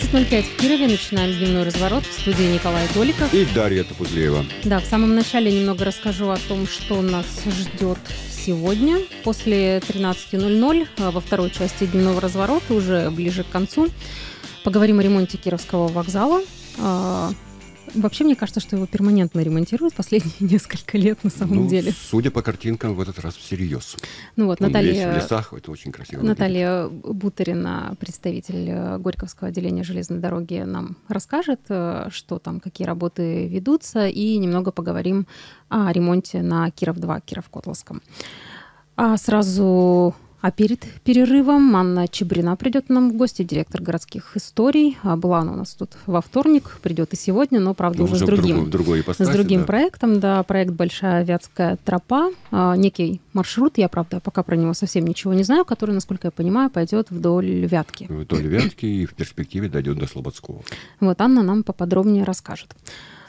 17:05 в Кирове. Начинаем дневной разворот. В студии Николай Долик и Дарья Топузлеева. Да, в самом начале немного расскажу о том, что нас ждет сегодня. После 13:00 во второй части дневного разворота, уже ближе к концу, поговорим о ремонте Кировского вокзала. Вообще, мне кажется, что его перманентно ремонтируют последние несколько лет, на самом деле. Судя по картинкам, в этот раз всерьез. Ну вот, Наталья, весь в лесах, это очень красиво. Наталья Бутырина, представитель Горьковского отделения железной дороги, нам расскажет, что там, какие работы ведутся, и немного поговорим о ремонте на Киров-2, Киров-Котловском. А сразу... А перед перерывом Анна Чебрина придет нам в гости, директор городских историй. Была она у нас тут во вторник, придет и сегодня, но, правда, уже с другим проектом. Да, проект «Большая Вятская тропа». Некий маршрут, я, правда, пока про него совсем ничего не знаю, который, насколько я понимаю, пойдет вдоль Вятки. Вдоль Вятки и в перспективе дойдет до Слободского. Вот Анна нам поподробнее расскажет.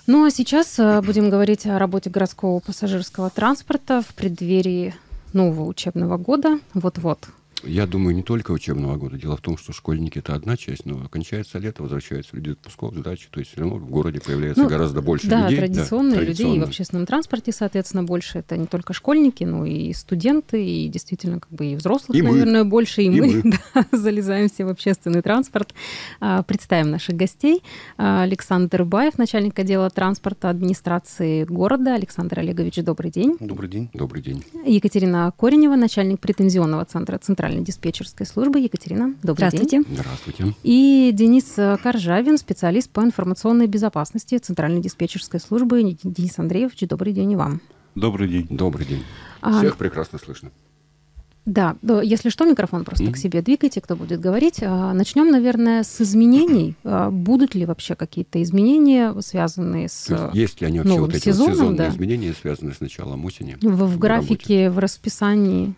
Ну а сейчас будем говорить о работе городского пассажирского транспорта в преддверии нового учебного года, вот-вот. Я думаю, не только учебного года. Дело в том, что школьники — это одна часть, но кончается лето, возвращаются люди отпусков, сдачи, то есть все равно в городе появляется гораздо больше людей. Традиционно людей и в общественном транспорте, соответственно, больше. Это не только школьники, но и студенты, и действительно как бы и взрослых, и наверное, больше. И мы. Да, залезаем все в общественный транспорт. Представим наших гостей. Александр Баев, начальник отдела транспорта администрации города. Александр Олегович, добрый день. Добрый день. Добрый день. Екатерина Коренева, начальник претензионного центра Центральной диспетчерской службы. Екатерина, добрый день. Здравствуйте. И Денис Коржавин, специалист по информационной безопасности Центральной диспетчерской службы. Денис Андреевич, добрый день и вам. Добрый день. Добрый день. Всех прекрасно слышно. Да, если что, микрофон просто к себе двигайте, кто будет говорить. Начнем, наверное, с изменений. Будут ли вообще какие-то изменения, связанные с новым сезоном? Есть ли они вообще вот эти сезоном, сезонные изменения, связанные с началом осени? В графике, в расписании...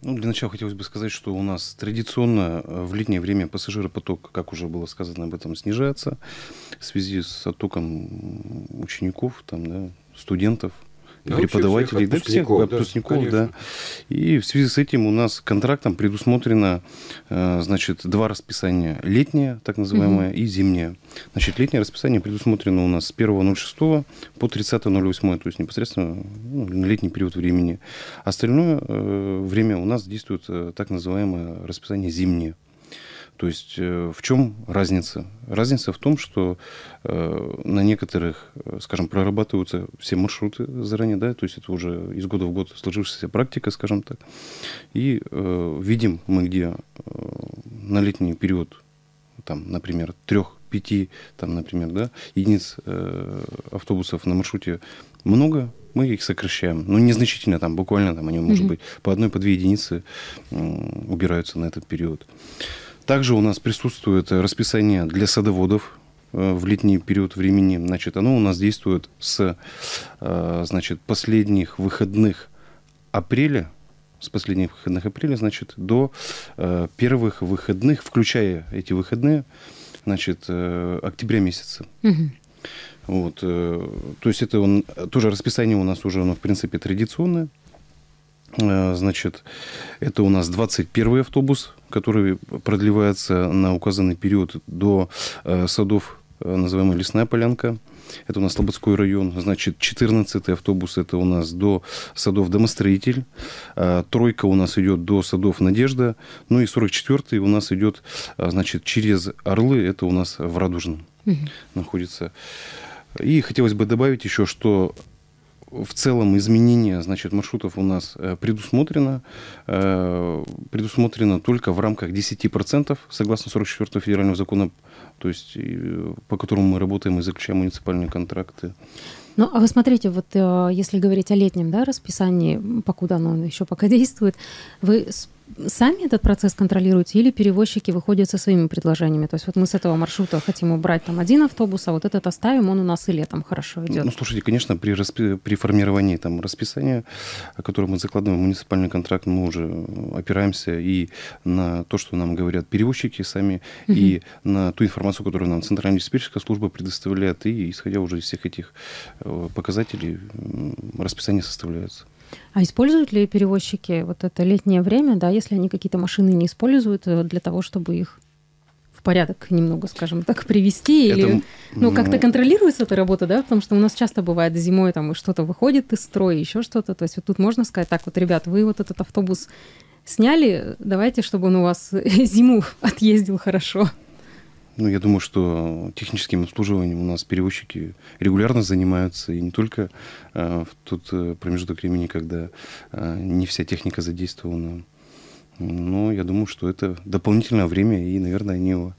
Ну, для начала хотелось бы сказать, что у нас традиционно в летнее время пассажиропоток, как уже было сказано об этом, снижается в связи с оттоком учеников, там, да, студентов, преподавателей, всех отпускников. Да. И в связи с этим у нас контрактом предусмотрено, значит, два расписания: летнее, так называемое, и зимнее. Значит, летнее расписание предусмотрено у нас с 1.06 по 30.08, то есть непосредственно на летний период времени. Остальное время у нас действует так называемое расписание зимнее. То есть в чем разница? Разница в том, что на некоторых, скажем, прорабатываются все маршруты заранее, да, то есть это уже из года в год сложившаяся практика, скажем так. И видим мы, где на летний период, там, например, 3-5, там, например, да, единиц автобусов на маршруте много, мы их сокращаем, но незначительно, там, буквально, там, они, может быть, по 1-2 единицы убираются на этот период. Также у нас присутствует расписание для садоводов в летний период времени. Значит, оно у нас действует с, значит, последних выходных апреля, значит, до первых выходных, включая эти выходные, значит, октября месяца. Вот, то есть это тоже расписание у нас уже, оно в принципе традиционное. Значит, это у нас 21-й автобус, который продлевается на указанный период до садов, называемой Лесная Полянка. Это у нас Слободской район. Значит, 14-й автобус, это у нас до садов Домостроитель. 3-ка у нас идет до садов Надежда. Ну и 44-й у нас идет, значит, через Орлы. Это у нас в Радужном находится. И хотелось бы добавить еще, что... В целом изменение, значит, маршрутов у нас предусмотрено, только в рамках 10%, согласно 44-го федерального закона, то есть, по которому мы работаем и заключаем муниципальные контракты. Ну, а вы смотрите, вот если говорить о летнем, да, расписании, покуда оно еще пока действует, вы сами этот процесс контролируете или перевозчики выходят со своими предложениями? То есть вот мы с этого маршрута хотим убрать там один автобус, а вот этот оставим, он у нас и летом хорошо идет. Ну, слушайте, конечно, при формировании там расписания, которое мы закладываем в муниципальный контракт, мы уже опираемся и на то, что нам говорят перевозчики сами, и на ту информацию, которую нам Центральная диспетчерская служба предоставляет, и исходя уже из всех этих показателей расписание составляется. А используют ли перевозчики вот это летнее время, да, если они какие-то машины не используют для того, чтобы их в порядок немного, скажем так, привести? Или как-то контролируется эта работа, да? Потому что у нас часто бывает зимой там что-то выходит из строя, еще что-то. То есть вот тут можно сказать, так вот, ребят, вы вот этот автобус сняли, давайте, чтобы он у вас зиму отъездил хорошо. Ну, я думаю, что техническим обслуживанием у нас перевозчики регулярно занимаются, и не только в тот промежуток времени, когда не вся техника задействована. Но я думаю, что это дополнительное время, и, наверное, они его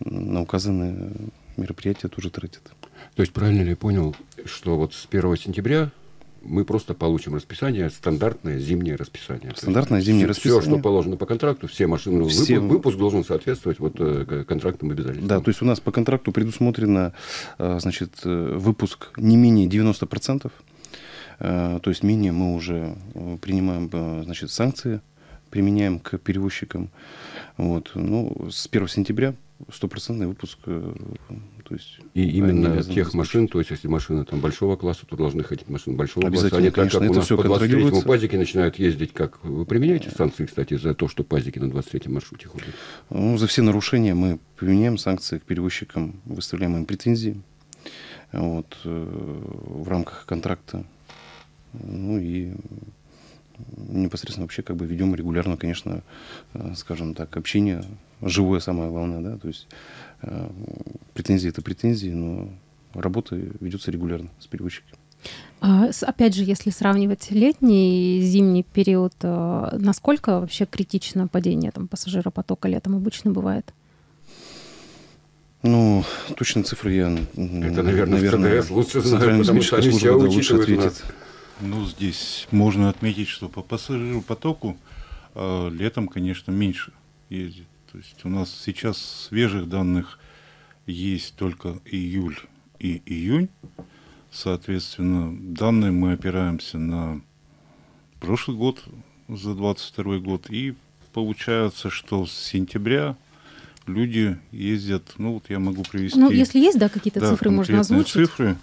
на указанные мероприятия тоже тратят. То есть правильно ли я понял, что вот с 1 сентября мы просто получим расписание, стандартное зимнее расписание. Стандартное зимнее расписание. Все, что положено по контракту, все машины, выпуск должен соответствовать вот контрактным обязательствам. Да, то есть у нас по контракту предусмотрено, значит, выпуск не менее 90%. То есть менее мы уже принимаем, значит, санкции, применяем к перевозчикам. Вот. Ну, с 1 сентября 100% выпуск. То есть, и именно тех машин, то есть если машина там большого класса, то должны ходить машины большого класса. Они, конечно, так как у нас по 23-му пазике начинают ездить. Как вы применяете санкции, кстати, за то, что пазики на 23-м маршруте ходят? Ну, за все нарушения мы применяем санкции к перевозчикам, выставляем им претензии вот, в рамках контракта. Ну и непосредственно вообще как бы ведем регулярно, конечно, скажем так, общение, живое самое главное, да, то есть претензии это претензии, но работа ведется регулярно с перевозчиками. Опять же, если сравнивать летний и зимний период, насколько вообще критично падение там пассажиропотока летом обычно бывает? Ну, точно цифры я, это, наверное, ЦДС лучше знаю, потому что они себя учитывают лучше ответит. Ну, здесь можно отметить, что по пассажиропотоку летом, конечно, меньше ездит. То есть у нас сейчас свежих данных есть только июль и июнь. Соответственно, данные мы опираемся на прошлый год, за 2022 год. И получается, что с сентября люди ездят, ну вот я могу привести... Ну, если есть, да, какие-то цифры можно озвучить. Цифры.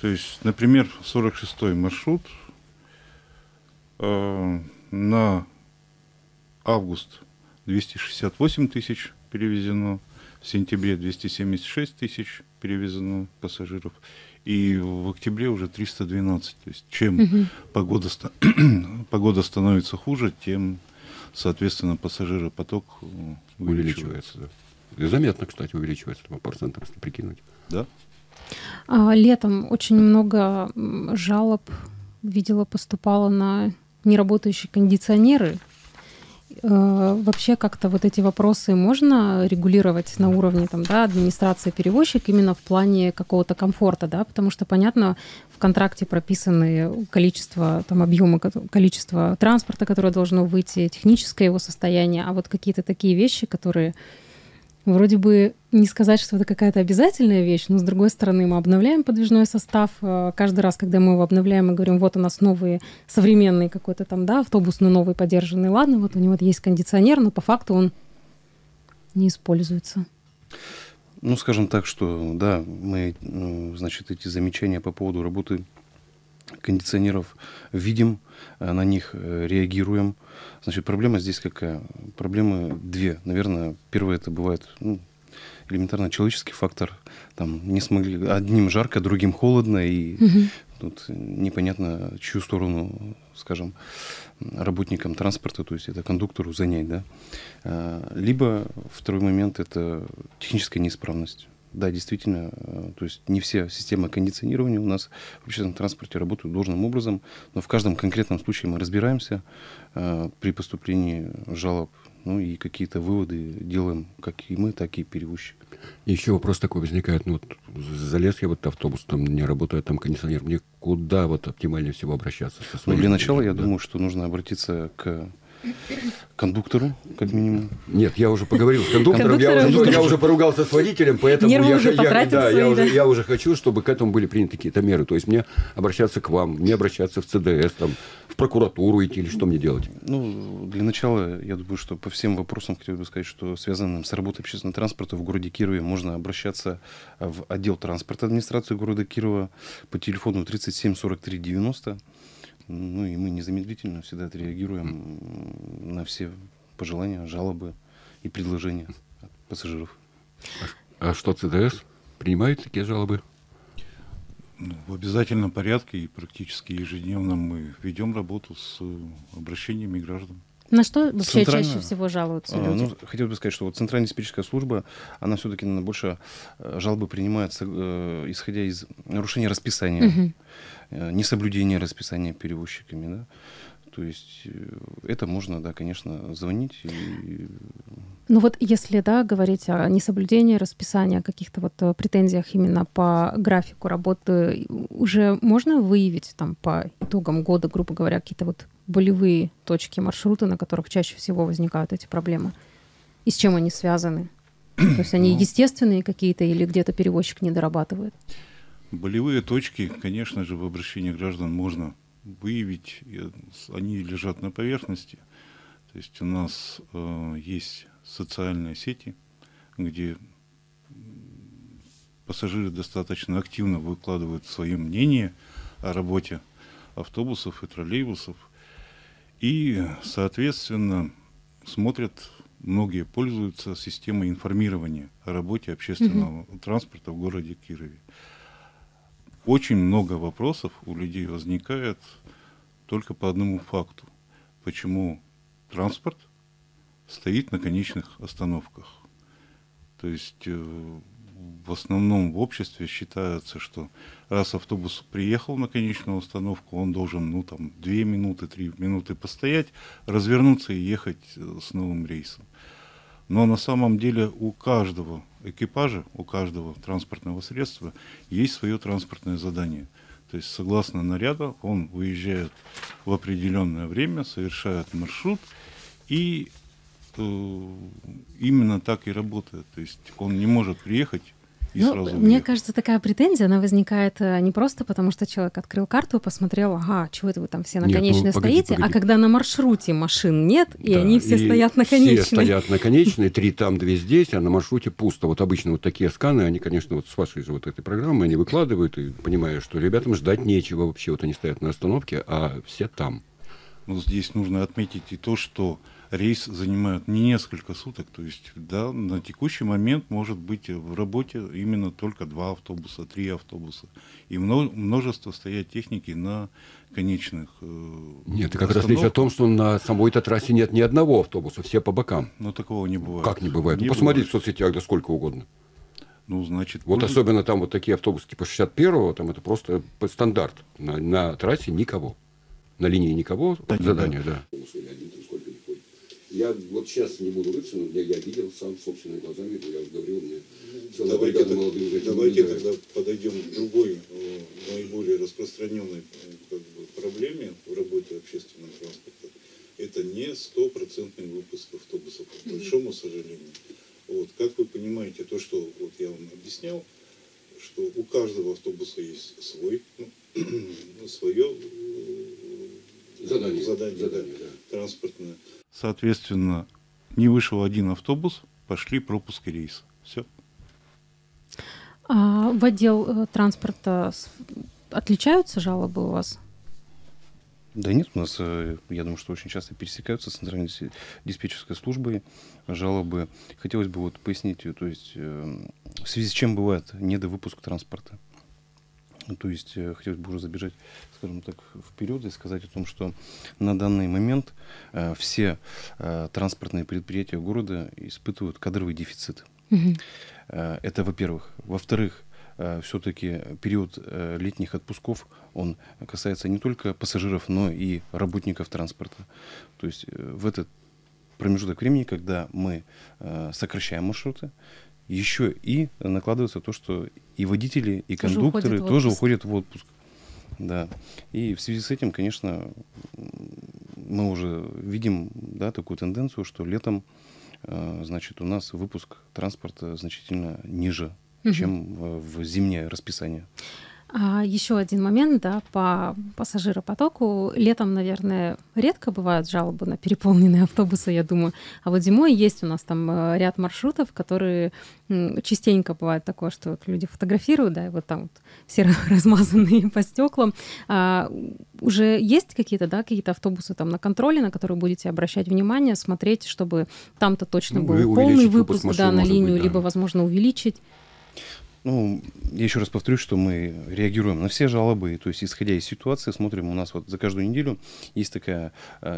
То есть, например, 46-й маршрут на август 268 тысяч перевезено, в сентябре 276 тысяч перевезено пассажиров, и в октябре уже 312. То есть, чем погода становится хуже, тем, соответственно, пассажиропоток увеличивается. Да. Заметно, кстати, увеличивается по процентам, если прикинуть. Да. Летом очень много жалоб, видела, поступало на неработающие кондиционеры. Вообще как-то вот эти вопросы можно регулировать на уровне там, да, администрации перевозчик именно в плане какого-то комфорта, да? Потому что, понятно, в контракте прописаны количество, там, объемы, количество транспорта, которое должно выйти, техническое его состояние, а вот какие-то такие вещи, которые... Вроде бы не сказать, что это какая-то обязательная вещь, но, с другой стороны, мы обновляем подвижной состав. Каждый раз, когда мы его обновляем, мы говорим, вот у нас новые, современные какой-то там, да, автобус, но новый, подержанный. Ладно, вот у него есть кондиционер, но по факту он не используется. Ну, скажем так, что, да, мы, значит, эти замечания по поводу работы кондиционеров видим, на них реагируем. Значит, проблема здесь какая? Проблемы две. Наверное, первое это бывает элементарно человеческий фактор. Там не смогли, одним жарко, другим холодно, и тут непонятно, чью сторону, скажем, работникам транспорта, то есть это кондуктору занять, да. Либо второй момент это техническая неисправность. Да, действительно, то есть не все системы кондиционирования у нас в общественном транспорте работают должным образом, но в каждом конкретном случае мы разбираемся при поступлении жалоб, ну и какие-то выводы делаем, как и мы, так и перевозчик. Еще вопрос такой возникает, ну вот залез я в этот автобус, там не работает, там кондиционер, мне куда вот оптимальнее всего обращаться? Ну, для начала, я думаю, что нужно обратиться к... кондуктору, как минимум. Нет, я уже поговорил с кондуктором, я уже поругался с водителем, поэтому я уже хочу, чтобы к этому были приняты какие-то меры. То есть мне обращаться к вам, мне обращаться в ЦДС, там, в прокуратуру идти или что мне делать? Ну, для начала, я думаю, что по всем вопросам, хотел бы сказать, что связанным с работой общественного транспорта в городе Кирове можно обращаться в отдел транспорта администрации города Кирова по телефону 37 43 90. Ну и мы незамедлительно всегда отреагируем на все пожелания, жалобы и предложения пассажиров. А что ЦДС? Принимает такие жалобы? В обязательном порядке и практически ежедневно мы ведем работу с обращениями граждан. На что вообще чаще всего жалуются люди? Ну, хотел бы сказать, что вот Центральная диспетчерская служба, она все-таки больше жалобы принимается, исходя из нарушения расписания, несоблюдения расписания перевозчиками. Да? То есть это можно, да, конечно, звонить. И... Ну вот если, да, говорить о несоблюдении расписания, о каких-то вот претензиях именно по графику работы, уже можно выявить там по итогам года, грубо говоря, какие-то вот болевые точки маршрута, на которых чаще всего возникают эти проблемы? И с чем они связаны? То есть они естественные какие-то или где-то перевозчик не дорабатывает? Болевые точки, конечно же, в обращении граждан можно выявить, они лежат на поверхности. То есть у нас есть социальные сети, где пассажиры достаточно активно выкладывают свое мнение о работе автобусов и троллейбусов. И, соответственно, смотрят, многие пользуются системой информирования о работе общественного транспорта в городе Кирове. Очень много вопросов у людей возникает только по одному факту. Почему транспорт стоит на конечных остановках? То есть в основном в обществе считается, что раз автобус приехал на конечную остановку, он должен, ну, там, 2 минуты, 3 минуты постоять, развернуться и ехать с новым рейсом. Но на самом деле у каждого экипажа, у каждого транспортного средства есть свое транспортное задание. То есть согласно наряду он выезжает в определенное время, совершает маршрут, и именно так и работает. То есть он не может приехать. Ну, мне кажется, такая претензия, она возникает не просто потому, что человек открыл карту и посмотрел, ага, чего это вы там все на конечной стоите, погоди. А когда на маршруте машин нет, и они все стоят на конечной. Все стоят на конечной, 3 там, 2 здесь, а на маршруте пусто. Вот обычно вот такие сканы, они, конечно, вот с вашей же вот этой программы, они выкладывают, и понимая, что ребятам ждать нечего вообще, вот они стоят на остановке, а все там. Ну, здесь нужно отметить и то, что рейс занимает не несколько суток, то есть, да, на текущий момент может быть в работе именно только 2 автобуса, 3 автобуса. И множество стоят техники на конечных Нет, это как раз речь о том, что на самой-то трассе нет ни одного автобуса, все по бокам. Но такого не бывает. Как не бывает? Не посмотрите бывает. В соцсетях, да сколько угодно. Ну, значит, вот особенно там вот такие автобусы типа 61-го, там это просто стандарт. На трассе никого. На линии никого, да, задание, да. Я вот сейчас не буду рыться, но я видел сам собственными глазами, я уже говорил, мне целая бригада молодых людей. Давайте тогда подойдем к другой, наиболее распространенной проблеме в работе общественного транспорта. Это не 100% выпуск автобусов, к большому сожалению. Вот, как вы понимаете, то, что вот я вам объяснял, что у каждого автобуса есть свое задание да, транспортное. Соответственно, не вышел один автобус, пошли пропуски рейса. Все. А в отдел транспорта отличаются жалобы у вас? Да нет, у нас, я думаю, что очень часто пересекаются с Центральной диспетчерской службой жалобы. Хотелось бы вот пояснить, то есть, в связи с чем бывает недовыпуск транспорта. То есть хотелось бы уже забежать, скажем так, вперед и сказать о том, что на данный момент все транспортные предприятия города испытывают кадровый дефицит. Это, во-первых. Во-вторых, все-таки период летних отпусков, он касается не только пассажиров, но и работников транспорта. То есть в этот промежуток времени, когда мы сокращаем маршруты, еще и накладывается то, что и водители, и кондукторы тоже уходят в отпуск. Да. И в связи с этим, конечно, мы уже видим, да, такую тенденцию, что летом, значит, у нас выпуск транспорта значительно ниже, чем в зимнее расписание. Еще один момент, да, по пассажиропотоку. Летом, наверное, редко бывают жалобы на переполненные автобусы, я думаю. А вот зимой есть у нас там ряд маршрутов, которые частенько бывает такое, что люди фотографируют, да, и вот там вот все размазанные по стеклам. Уже есть какие-то, да, какие-то автобусы там на контроле, на которые будете обращать внимание, смотреть, чтобы там-то точно был полный выпуск, да, на линию, либо, возможно, увеличить. Ну, я еще раз повторюсь, что мы реагируем на все жалобы, то есть, исходя из ситуации, смотрим, у нас вот за каждую неделю есть такая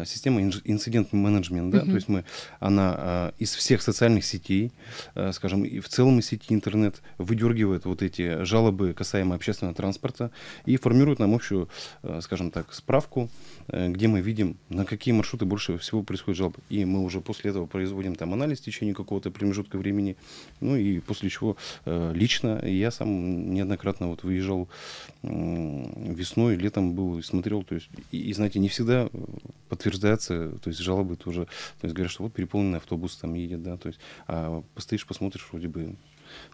система инцидент-менеджмент, да, то есть она из всех социальных сетей, скажем, и в целом из сети интернет выдергивает вот эти жалобы, касаемо общественного транспорта, и формирует нам общую, скажем так, справку, где мы видим, на какие маршруты больше всего происходит жалобы. И мы уже после этого производим там анализ в течение какого-то промежутка времени, ну и после чего лично я сам неоднократно вот выезжал весной, летом был и смотрел, то есть, и знаете, не всегда подтверждается, то есть жалобы тоже, то есть говорят, что вот переполненный автобус там едет, да, то есть, а постоишь, посмотришь, вроде бы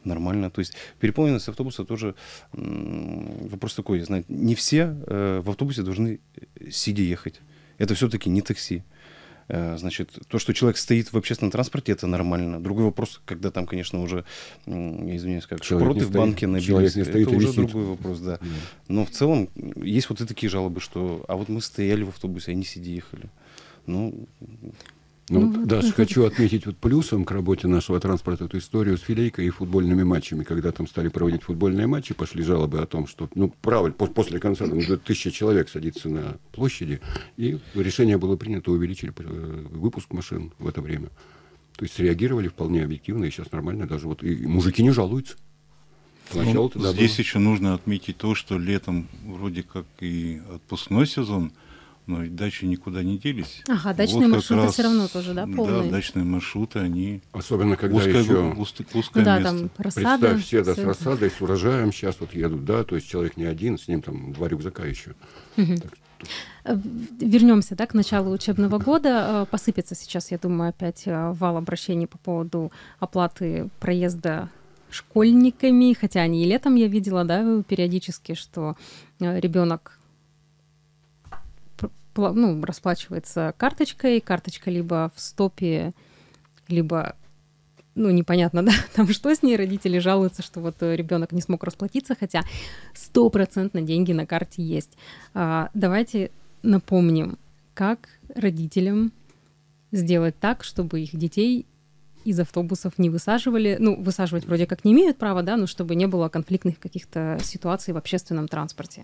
нормально, то есть переполненность автобуса тоже вопрос такой, знаете, не все в автобусе должны сидя ехать, это все-таки не такси. Значит, то, что человек стоит в общественном транспорте, это нормально. Другой вопрос, когда там, конечно, уже, я извиняюсь, как шпроты в банке набились, это уже висит. Другой вопрос, да. Но в целом есть вот и такие жалобы, что а вот мы стояли в автобусе, а не сиди ехали. Ну, Даша, хочу отметить вот плюсом к работе нашего транспорта эту историю с филейкой и футбольными матчами. Когда там стали проводить футбольные матчи, пошли жалобы о том, что, ну, правильно, после концерта уже 1000 человек садится на площади, и решение было принято, увеличили выпуск машин в это время. То есть среагировали вполне объективно, и сейчас нормально даже. Вот и мужики не жалуются. Ну, здесь еще нужно отметить то, что летом вроде как и отпускной сезон, но дачи никуда не делись. Ага, дачные вот маршруты раз, все равно тоже, да, полные? Да, дачные маршруты, они... Особенно, когда узкое да, место. Там рассада. Представь, все да, с рассадой, с урожаем сейчас вот едут, да, то есть человек не один, с ним там 2 рюкзака еще. Так, вернемся, да, к началу учебного года. Посыпется сейчас, я думаю, опять вал обращений по поводу оплаты проезда школьниками, хотя они и летом, я видела, да, периодически, что ребенок... Ну, расплачивается карточкой, карточка либо в стопе, либо, ну, непонятно, да, там что с ней, родители жалуются, что вот ребенок не смог расплатиться, хотя 100% деньги на карте есть. Давайте напомним, как родителям сделать так, чтобы их детей из автобусов не высаживали, ну, высаживать вроде как не имеют права, да, но чтобы не было конфликтных каких-то ситуаций в общественном транспорте.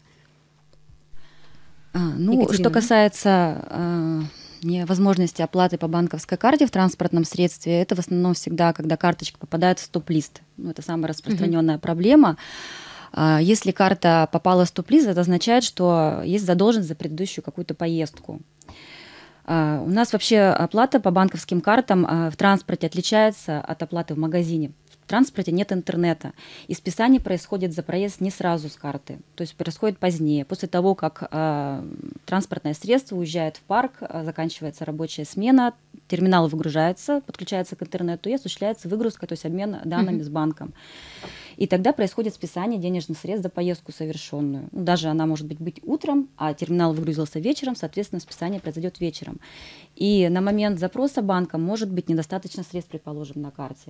Ну, Екатерина. Что касается невозможности оплаты по банковской карте в транспортном средстве, это в основном всегда, когда карточка попадает в стоп-лист. Ну, это самая распространенная проблема. Если карта попала в стоп-лист, это означает, что есть задолженность за предыдущую какую-то поездку. У нас вообще оплата по банковским картам в транспорте отличается от оплаты в магазине. В транспорте нет интернета, и списание происходит за проезд не сразу с карты, то есть происходит позднее, после того, как транспортное средство уезжает в парк, заканчивается рабочая смена, терминал выгружается, подключается к интернету и осуществляется выгрузка, то есть обмен данными с банком. И тогда происходит списание денежных средств за поездку совершенную. Ну, даже она может быть утром, а терминал выгрузился вечером, соответственно, списание произойдет вечером. И на момент запроса банка может быть недостаточно средств, предположим, на карте.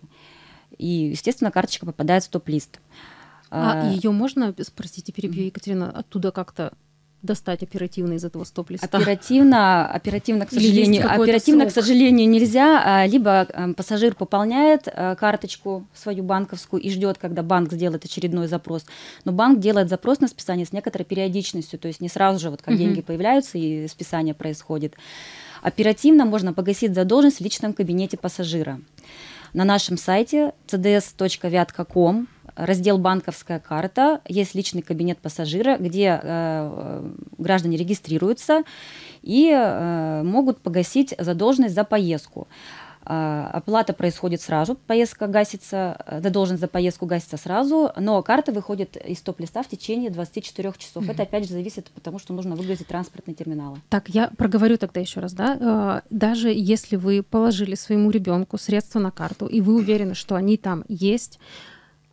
И, естественно, карточка попадает в стоп-лист. А ее можно, простите, перебью, Екатерина, оттуда как-то достать оперативно из этого стоп-листа? Оперативно, к сожалению, нельзя. Либо пассажир пополняет карточку свою банковскую и ждет, когда банк сделает очередной запрос. Но банк делает запрос на списание с некоторой периодичностью, то есть не сразу же, вот как деньги появляются и списание происходит. Оперативно можно погасить задолженность в личном кабинете пассажира. На нашем сайте cds.viat.com, раздел «Банковская карта», есть личный кабинет пассажира, где граждане регистрируются и могут погасить задолженность за поездку. Оплата происходит сразу, поездка гасится, задолженность за поездку гасится сразу, но карта выходит из стоп-листа в течение 24 часов. Это опять же зависит, потому что нужно выгрузить транспортные терминалы. Так, я проговорю тогда еще раз, да, даже если вы положили своему ребенку средства на карту, и вы уверены, что они там есть,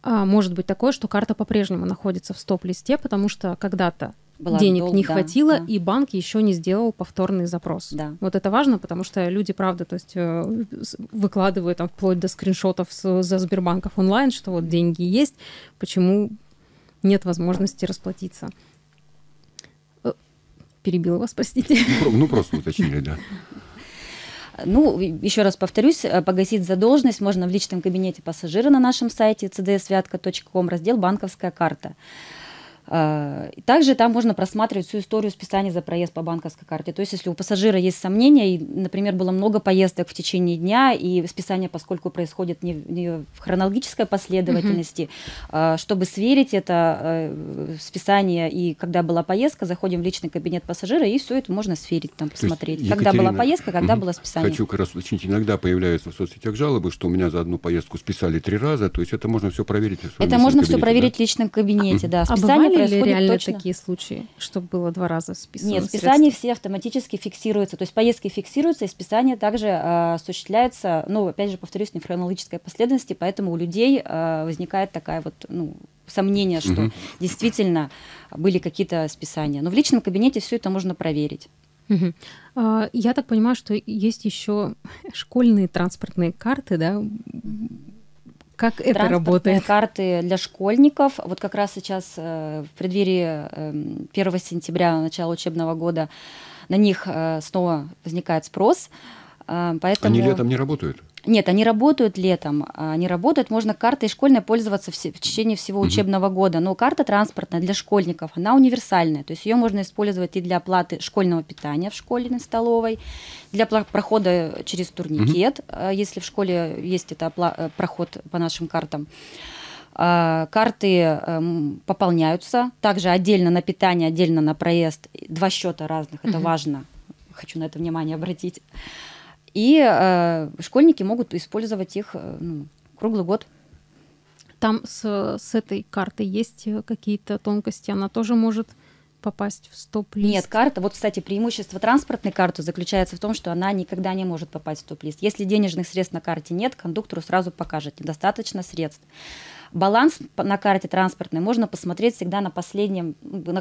может быть такое, что карта по-прежнему находится в стоп-листе, потому что когда-то денег не хватило, и банк еще не сделал повторный запрос. Да. Вот это важно, потому что люди, правда, то есть выкладывают там вплоть до скриншотов за Сбербанков онлайн, что вот деньги есть, почему нет возможности расплатиться. Перебила вас, простите. Ну, просто уточнили, да. Ну, еще раз повторюсь, погасить задолженность можно в личном кабинете пассажира на нашем сайте cds.viat.com, раздел «Банковская карта». Также там можно просматривать всю историю списания за проезд по банковской карте. То есть, если у пассажира есть сомнения, и, например, было много поездок в течение дня, и списание, поскольку происходит не в хронологической последовательности, чтобы сверить это списание и когда была поездка, заходим в личный кабинет пассажира, и все это можно сверить, там, посмотреть. Есть, когда была поездка, когда было списание. Хочу как раз уточнить, иногда появляются в соцсетях жалобы, что у меня за одну поездку списали 3 раза, то есть это можно все проверить. Это можно все проверить в личном кабинете, да. Списание или реально точно такие случаи, чтобы было 2 раза списано? Нет, списание все автоматически фиксируется, то есть поездки фиксируются, и списание также осуществляется, ну, опять же, повторюсь, не в хронологической последовательности, поэтому у людей возникает такая вот, ну, сомнение, что действительно были какие-то списания. Но в личном кабинете все это можно проверить. Я так понимаю, что есть еще школьные транспортные карты, да? Как это работает? Карты для школьников. Вот как раз сейчас в преддверии 1 сентября, начала учебного года, на них снова возникает спрос. Поэтому... Они летом не работают? Нет, они работают летом. Они работают, можно картой школьной пользоваться в течение всего учебного года. Но карта транспортная для школьников, она универсальная. То есть ее можно использовать и для оплаты школьного питания в школьной столовой, для прохода через турникет, если в школе есть это проход по нашим картам. Карты пополняются. Также отдельно на питание, отдельно на проезд. 2 счета разных, это важно. Хочу на это внимание обратить. И школьники могут использовать их круглый год. Там с этой картой есть какие-то тонкости? Она тоже может попасть в стоп-лист? Нет, карта. Вот, кстати, преимущество транспортной карты заключается в том, что она никогда не может попасть в стоп-лист. Если денежных средств на карте нет, кондуктору сразу покажет: недостаточно средств. Баланс на карте транспортной можно посмотреть всегда на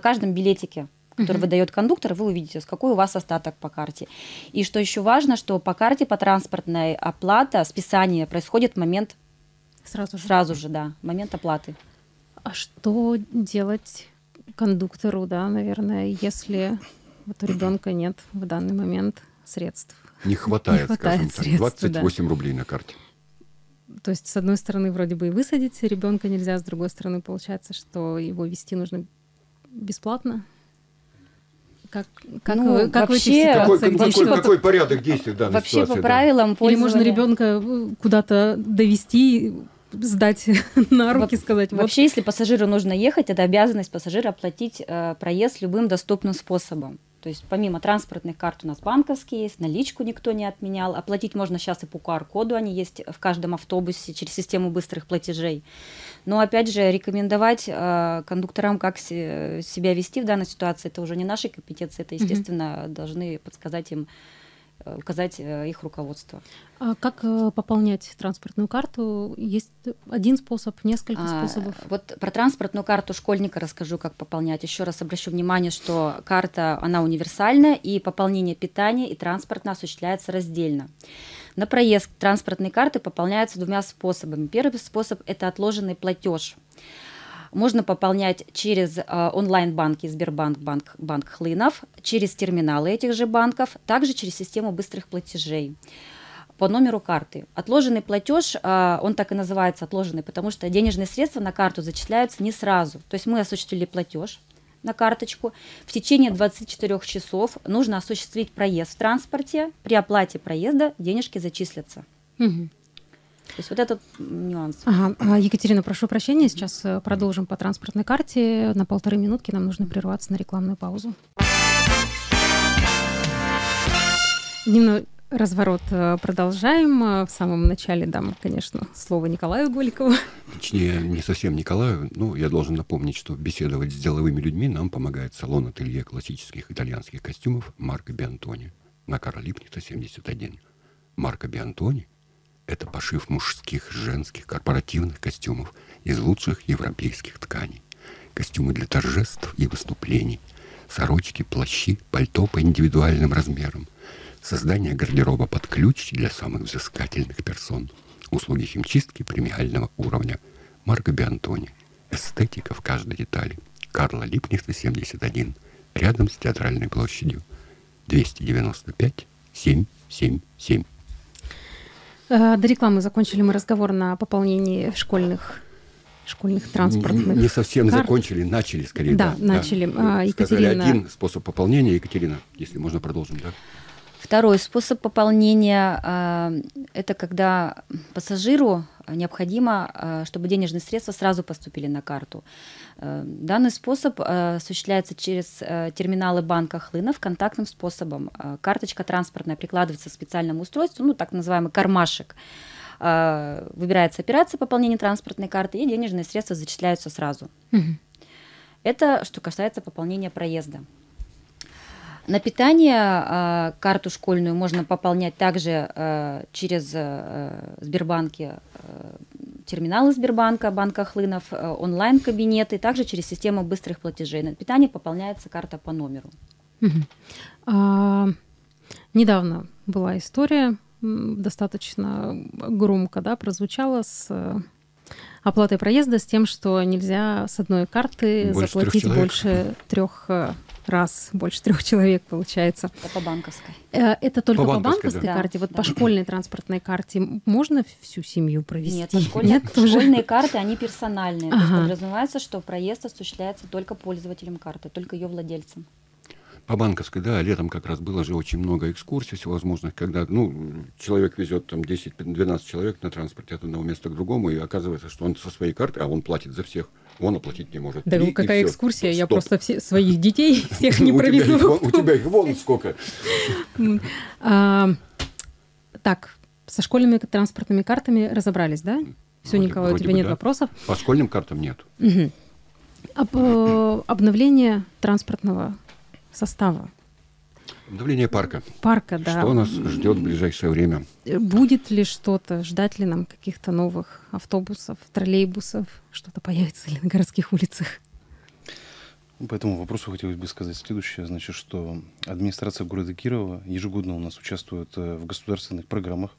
каждом билетике, который выдает кондуктор, вы увидите, какой у вас остаток по карте. И что еще важно, что по карте, по транспортной, оплата, списание происходит в момент... Сразу же, да, момент оплаты. А что делать кондуктору, да, наверное, если вот у ребенка нет в данный момент средств? Не хватает, скажем так, 28 рублей на карте. То есть, с одной стороны, вроде бы и высадить ребенка нельзя, с другой стороны, получается, что его вести нужно бесплатно. Как вообще какой порядок действий в данной ситуации? Вообще по правилам пользования... Или можно ребенка куда-то довести, сдать на руки, сказать... Вообще, если пассажиру нужно ехать, это обязанность пассажира оплатить проезд любым доступным способом. То есть помимо транспортных карт у нас банковские есть, наличку никто не отменял. Оплатить можно сейчас и по QR-коду, они есть в каждом автобусе через систему быстрых платежей. Но опять же, рекомендовать кондукторам, как себя вести в данной ситуации, это уже не наши компетенции, это, естественно, должны подсказать им, указать их руководство. А как пополнять транспортную карту? Есть один способ, несколько способов? Вот про транспортную карту школьника расскажу, как пополнять. Еще раз обращу внимание, что карта, она универсальна, и пополнение питания и транспортно осуществляется раздельно. На проезд транспортные карты пополняются 2 способами. Первый способ – это отложенный платеж. Можно пополнять через онлайн-банки Сбербанк, банк Хлынов, через терминалы этих же банков, также через систему быстрых платежей по номеру карты. Отложенный платеж, он так и называется отложенный, потому что денежные средства на карту зачисляются не сразу. То есть мы осуществили платеж на карточку. В течение 24 часов нужно осуществить проезд в транспорте. При оплате проезда денежки зачислятся. То есть вот этот нюанс. Екатерина, прошу прощения, сейчас продолжим по транспортной карте. На 1,5 минутки нам нужно прерваться на рекламную паузу. Дневной разворот продолжаем. В самом начале дам, конечно, слово Николаю Голикову. Точнее, не совсем Николаю, но я должен напомнить, что беседовать с деловыми людьми нам помогает салон-ателье классических итальянских костюмов Марко Бьянтони на Королипнито 71. Марко Бьянтони — Это пошив мужских, женских, корпоративных костюмов из лучших европейских тканей. Костюмы для торжеств и выступлений. Сорочки, плащи, пальто по индивидуальным размерам. Создание гардероба под ключ для самых взыскательных персон. Услуги химчистки премиального уровня. Марко Бьянтони. Эстетика в каждой детали. Карла Либкнехта, 71. Рядом с Театральной площадью. 295-777. До рекламы закончили мы разговор на пополнении школьных транспортных. Не совсем карт. Закончили, начали скорее. Да, да начали. Да. Екатерина... Сказали один способ пополнения. Екатерина, если можно, продолжим. Да? Второй способ пополнения – это когда пассажиру необходимо, чтобы денежные средства сразу поступили на карту. Данный способ осуществляется через терминалы банка Хлынов контактным способом. Карточка транспортная прикладывается к специальному устройству, ну, так называемый кармашек. Выбирается операция пополнения транспортной карты, и денежные средства зачисляются сразу. Это что касается пополнения проезда. На питание карту школьную можно пополнять также через Сбербанки, терминалы Сбербанка, банка Хлынов, онлайн-кабинеты, также через систему быстрых платежей. На питание пополняется карта по номеру. Недавно была история, достаточно громко, да, прозвучала, с оплатой проезда, с тем, что нельзя с одной карты заплатить больше трех раз, больше трех человек получается. Это по банковской. Это только по банковской да. карте. Вот да. по школьной транспортной карте можно всю семью провести? Нет, школьные карты, они персональные. Ага. То есть подразумевается, что проезд осуществляется только пользователем карты, только ее владельцем. По банковской, да, летом как раз было же очень много экскурсий всевозможных, когда, ну, человек везет там 10-12 человек на транспорте от одного места к другому, и оказывается, что он со своей карты, а он платит за всех, он оплатить не может. Да, и, какая экскурсия, я просто своих детей всех не провезу. У тебя их вон сколько. Так, со школьными транспортными картами разобрались, да? Все, Николай, у тебя нет вопросов? По школьным картам нет. Обновление транспортного состава. Обновление парка. Парка, да. Что нас ждет в ближайшее время? Будет ли что-то, ждать ли нам каких-то новых автобусов, троллейбусов? Что-то появится ли на городских улицах? По этому вопросу хотелось бы сказать следующее. Значит, что администрация города Кирова ежегодно у нас участвует в государственных программах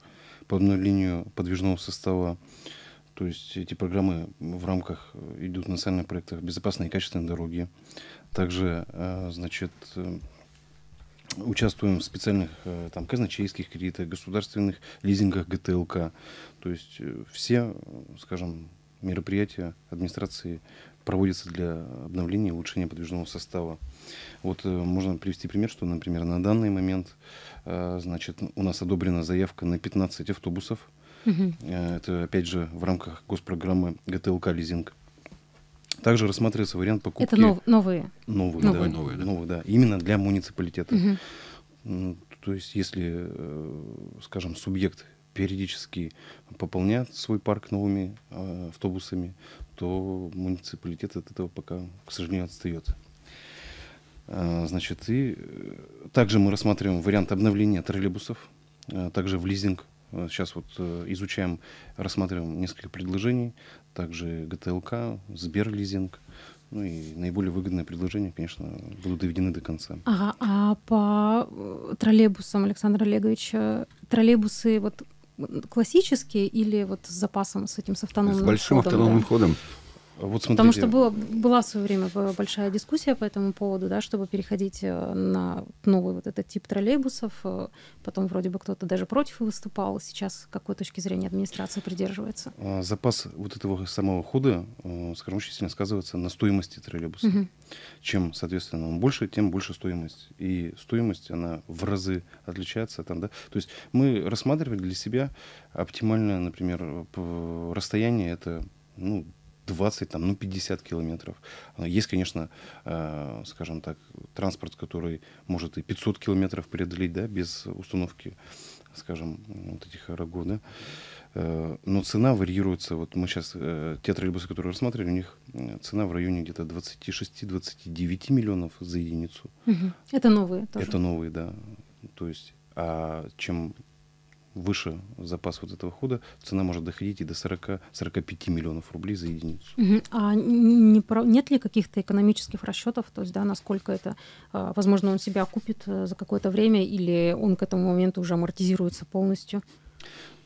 по обновлению подвижного состава. То есть эти программы в рамках идут национальных проектов «Безопасные и качественные дороги». Также, значит, участвуем в специальных там казначейских кредитах, государственных лизингах ГТЛК. То есть все, скажем, мероприятия администрации проводятся для обновления и улучшения подвижного состава. Вот можно привести пример, что, например, на данный момент, значит, у нас одобрена заявка на 15 автобусов. Это, опять же, в рамках госпрограммы ГТЛК «Лизинг». Также рассматривается вариант покупки... Это новые? Новые, да. Именно для муниципалитета. То есть, если, скажем, субъект периодически пополняет свой парк новыми автобусами, то муниципалитет от этого пока, к сожалению, отстает. Значит, и также мы рассматриваем вариант обновления троллейбусов, также в лизинг. Сейчас вот изучаем, рассматриваем несколько предложений, также ГТЛК, сберлизинг, ну и наиболее выгодные предложения, конечно, будут доведены до конца. Ага, а по троллейбусам, Александр Олегович, троллейбусы вот классические или вот с запасом, с этим, с автономным ходом? С большим автономным ходом. Вот смотрите. Потому что была в свое время большая дискуссия по этому поводу, да, чтобы переходить на новый вот этот тип троллейбусов. Потом вроде бы кто-то даже против выступал. Сейчас какой точки зрения администрация придерживается? Запас вот этого самого хода, скажем, очень сильно сказывается на стоимости троллейбуса. Чем, соответственно, он больше, тем больше стоимость. И стоимость, она в разы отличается. Там, да? То есть мы рассматривали для себя оптимальное, например, расстояние, это, ну, 20, там, ну, 50 километров. Есть, конечно, скажем так, транспорт, который может и 500 километров преодолеть, да, без установки, скажем, вот этих рогов, да. Но цена варьируется. Вот мы сейчас, те троллейбусы, которые рассматривали, у них цена в районе где-то 26-29 миллионов за единицу. Это новые тоже? Это новые, да. То есть, а чем выше запас вот этого хода, цена может доходить и до 40-45 миллионов рублей за единицу. А нет ли каких-то экономических расчетов, то есть, да, насколько это, возможно, он себя окупит за какое-то время или он к этому моменту уже амортизируется полностью?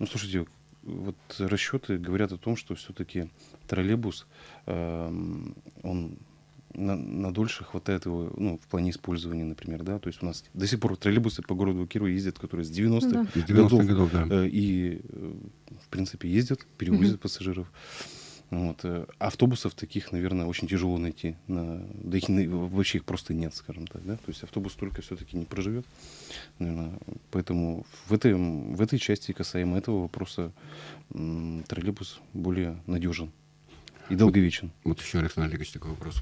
Ну, слушайте, вот расчеты говорят о том, что все-таки троллейбус, он надольше хватает его, ну, в плане использования, например, да, то есть у нас до сих пор троллейбусы по городу Кирова ездят, которые с 90-х годов, да, и, в принципе, ездят, перевозят пассажиров. Вот. Автобусов таких, наверное, очень тяжело найти, да их вообще их просто нет, скажем так, да, то есть автобус только все-таки не проживет, наверное, поэтому в этой части касаемо этого вопроса троллейбус более надежен и долговечен. Вот еще, Александр Олегович, такой вопрос.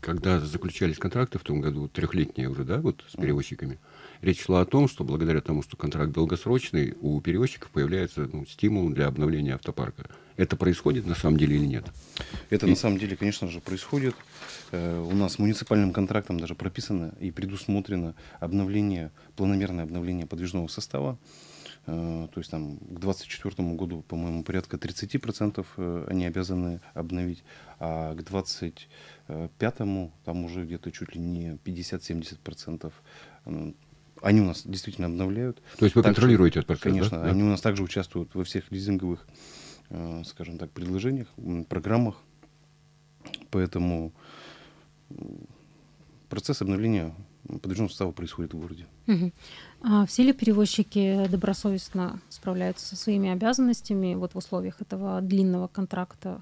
Когда заключались контракты в том году, трехлетние уже, да, вот с перевозчиками, речь шла о том, что благодаря тому, что контракт долгосрочный, у перевозчиков появляется, ну, стимул для обновления автопарка. Это происходит на самом деле или нет? Это на самом деле, конечно же, происходит. У нас муниципальным контрактом даже прописано и предусмотрено обновление, планомерное обновление подвижного состава. То есть там к 2024 году, по-моему, порядка 30% они обязаны обновить, а к 2025 там уже где-то чуть ли не 50-70%. Они у нас действительно обновляют. То есть вы также контролируете этот процесс? Конечно. Да? Они у нас также участвуют во всех лизинговых, скажем так, предложениях, программах. Поэтому процесс обновления подвижного состава происходит в городе. А все ли перевозчики добросовестно справляются со своими обязанностями вот в условиях этого длинного контракта?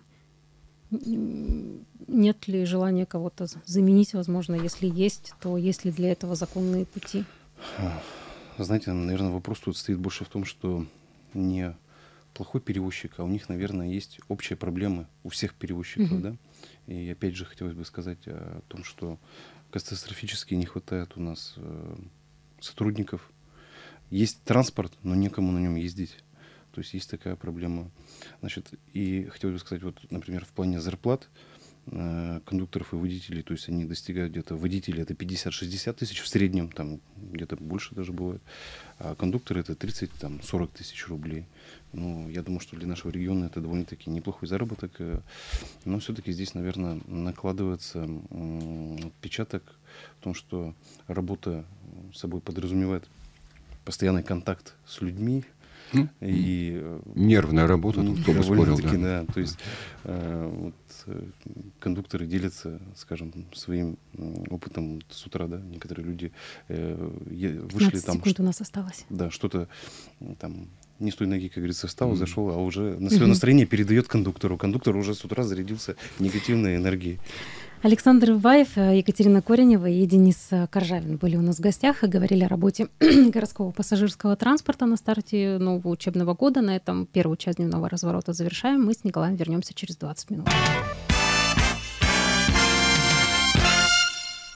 Нет ли желания кого-то заменить, возможно, если есть, то есть ли для этого законные пути? Знаете, наверное, вопрос тут стоит больше в том, что не плохой перевозчик, а у них, наверное, есть общие проблемы у всех перевозчиков, да? И опять же хотелось бы сказать о том, что катастрофически не хватает у нас сотрудников. Есть транспорт, но некому на нем ездить. То есть есть такая проблема. Значит, и хотелось бы сказать, вот, например, в плане зарплат кондукторов и водителей, то есть они достигают где-то, водители это 50-60 тысяч в среднем, там где-то больше даже бывает, а кондукторы это 30-40 тысяч рублей. Ну, я думаю, что для нашего региона это довольно-таки неплохой заработок, но все-таки здесь, наверное, накладывается отпечаток в том, что работа собой подразумевает постоянный контакт с людьми, и нервная работа, кто бы спорил, да. Да, то есть кондукторы делятся, скажем, своим опытом с утра, да, некоторые люди вышли там, у нас осталось. Да, что-то там не с той ноги, как говорится, встал, зашел, а уже на свое настроение передает кондуктору. Кондуктор уже с утра зарядился негативной энергией. Александр Баев, Екатерина Коренева и Денис Коржавин были у нас в гостях и говорили о работе городского пассажирского транспорта на старте нового учебного года. На этом первую часть дневного разворота завершаем. Мы с Николаем вернемся через 20 минут.